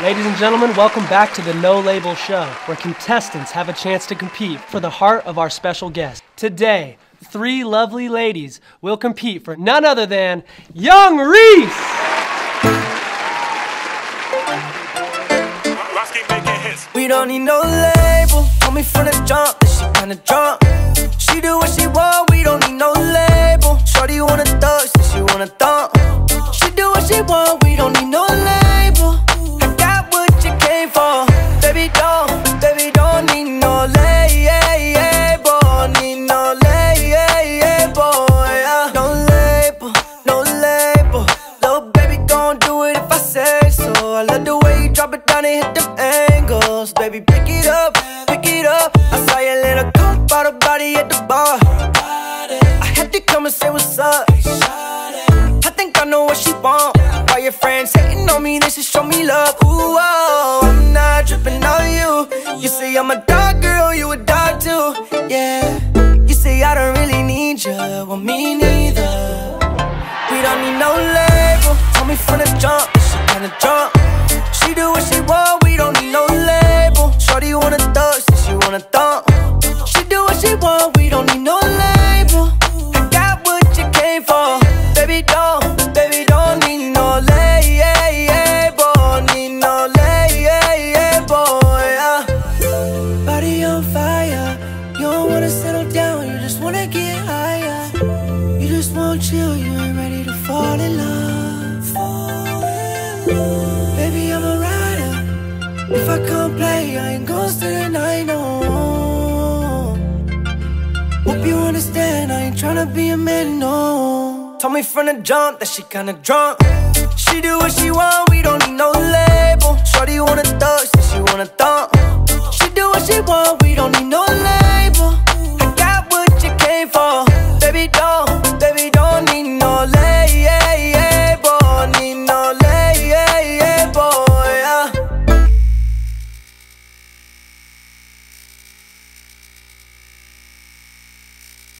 Ladies and gentlemen, welcome back to the No Label Show, where contestants have a chance to compete for the heart of our special guest. Today, three lovely ladies will compete for none other than Young Reece! We don't need no label, homie from the jump, she kinda drunk. She do what she want, we don't need no label. Shorty wanna thug, so she wanna thump. She do what she want, we don't need no label. Baby, don't need no label, need no label, yeah. No label, no label. Little baby gon' do it if I say so. I love the way you drop it down and hit them angles. Baby, pick it up, pick it up. I saw your little girl by the body at the bar. I had to come and say what's up. I think I know what she want. All your friends hating on me, they should show me love. Ooh, oh, I'm not tripping on you. You say I'm a dog girl, you a dog too, yeah. You say I don't really need you, well me neither. We don't need no label, told me from the jump, she kinda drunk. She do what she want, we don't need no label. Shorty wanna thug, so she wanna thump. She do what she want, we don't need no label. I got what you came for, baby doll. Chill, you ain't ready to fall in love. Baby, I'm a rider. If I can't play, I ain't gon' stay the night, no. Hope you understand, I ain't tryna be a man, no. Told me from the jump that she kinda drunk. She do what she want, we don't need no label. Shorty wanna thug, so she wanna thump. She do what she want, we don't need no label.